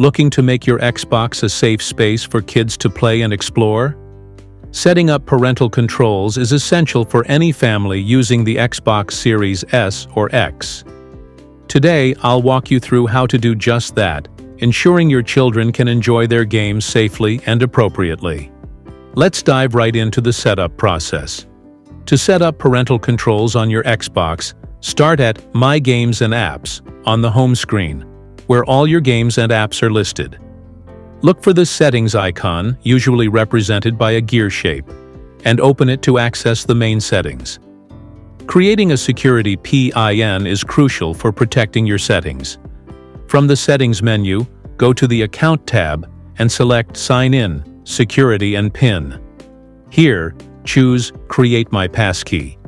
Looking to make your Xbox a safe space for kids to play and explore? Setting up parental controls is essential for any family using the Xbox Series S or X. Today, I'll walk you through how to do just that, ensuring your children can enjoy their games safely and appropriately. Let's dive right into the setup process. To set up parental controls on your Xbox, start at My Games and Apps on the home screen, where all your games and apps are listed. Look for the settings icon, usually represented by a gear shape, and open it to access the main settings. Creating a security PIN is crucial for protecting your settings. From the settings menu, go to the Account tab and select Sign In, Security and PIN. Here, choose Create My Passkey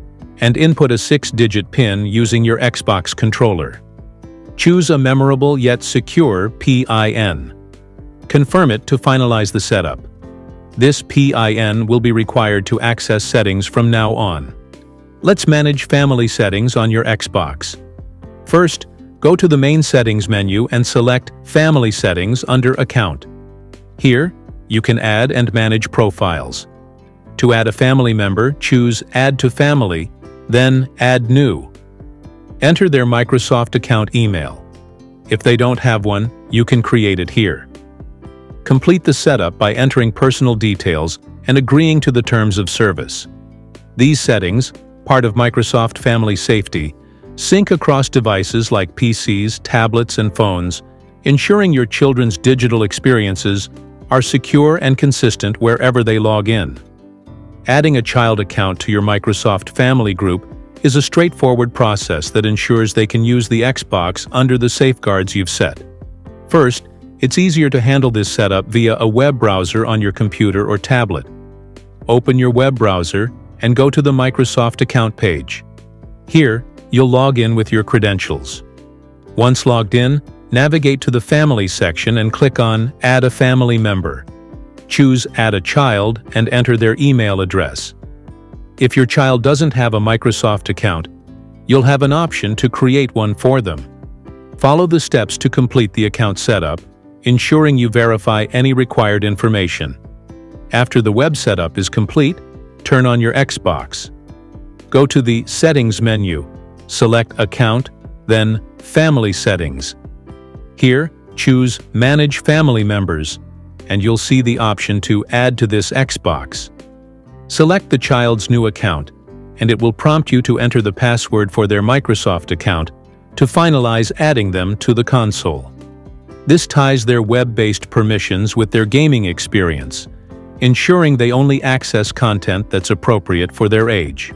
and input a 6-digit PIN using your Xbox controller. Choose a memorable yet secure PIN. Confirm it to finalize the setup. This PIN will be required to access settings from now on. Let's manage family settings on your Xbox. First, go to the main settings menu and select Family Settings under Account. Here, you can add and manage profiles. To add a family member, choose Add to Family, then Add New. Enter their Microsoft account email. If they don't have one, you can create it here. Complete the setup by entering personal details and agreeing to the terms of service. These settings, part of Microsoft Family Safety, sync across devices like PCs, tablets, and phones, ensuring your children's digital experiences are secure and consistent wherever they log in. Adding a child account to your Microsoft Family Group is a straightforward process that ensures they can use the Xbox under the safeguards you've set. First, it's easier to handle this setup via a web browser on your computer or tablet. Open your web browser and go to the Microsoft account page. Here, you'll log in with your credentials. Once logged in, navigate to the Family section and click on Add a Family Member. Choose Add a Child and enter their email address. If your child doesn't have a Microsoft account, you'll have an option to create one for them. Follow the steps to complete the account setup, ensuring you verify any required information. After the web setup is complete, turn on your Xbox. Go to the Settings menu, select Account, then Family Settings. Here, choose Manage Family Members, and you'll see the option to Add to this Xbox. Select the child's new account, and it will prompt you to enter the password for their Microsoft account to finalize adding them to the console. This ties their web-based permissions with their gaming experience, ensuring they only access content that's appropriate for their age.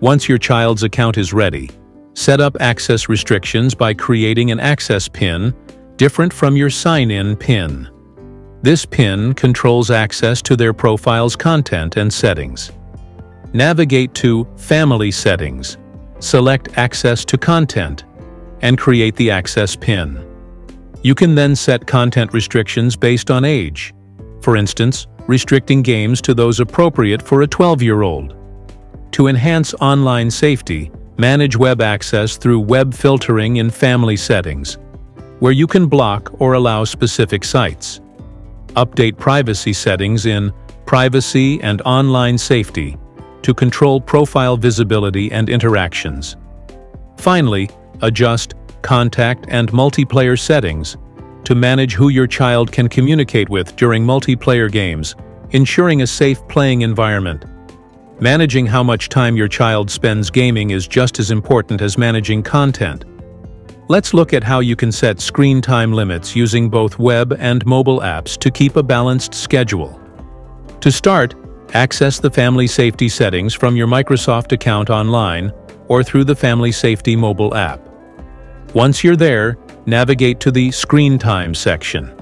Once your child's account is ready, set up access restrictions by creating an access PIN different from your sign-in PIN. This PIN controls access to their profile's content and settings. Navigate to Family Settings, select Access to Content, and create the access PIN. You can then set content restrictions based on age, for instance, restricting games to those appropriate for a 12-year-old. To enhance online safety, manage web access through web filtering in Family Settings, where you can block or allow specific sites. Update privacy settings in Privacy and Online Safety to control profile visibility and interactions. Finally, adjust Contact and Multiplayer settings to manage who your child can communicate with during multiplayer games, ensuring a safe playing environment. Managing how much time your child spends gaming is just as important as managing content. Let's look at how you can set screen time limits using both web and mobile apps to keep a balanced schedule. To start, access the Family Safety settings from your Microsoft account online or through the Family Safety mobile app. Once you're there, navigate to the Screen Time section.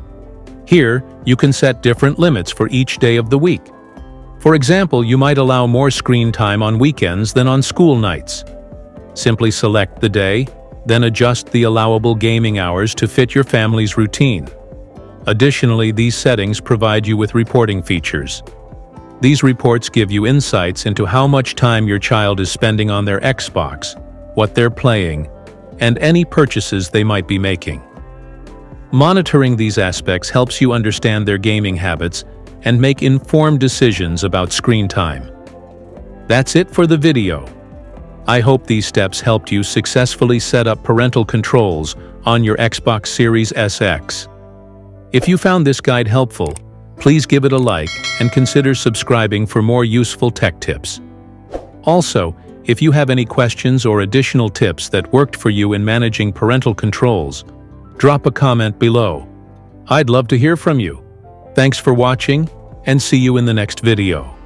Here, you can set different limits for each day of the week. For example, you might allow more screen time on weekends than on school nights. Simply select the day, then adjust the allowable gaming hours to fit your family's routine. Additionally, these settings provide you with reporting features. These reports give you insights into how much time your child is spending on their Xbox, what they're playing, and any purchases they might be making. Monitoring these aspects helps you understand their gaming habits and make informed decisions about screen time. That's it for the video. I hope these steps helped you successfully set up parental controls on your Xbox Series S/X. If you found this guide helpful, please give it a like and consider subscribing for more useful tech tips. Also, if you have any questions or additional tips that worked for you in managing parental controls, drop a comment below. I'd love to hear from you. Thanks for watching, and see you in the next video.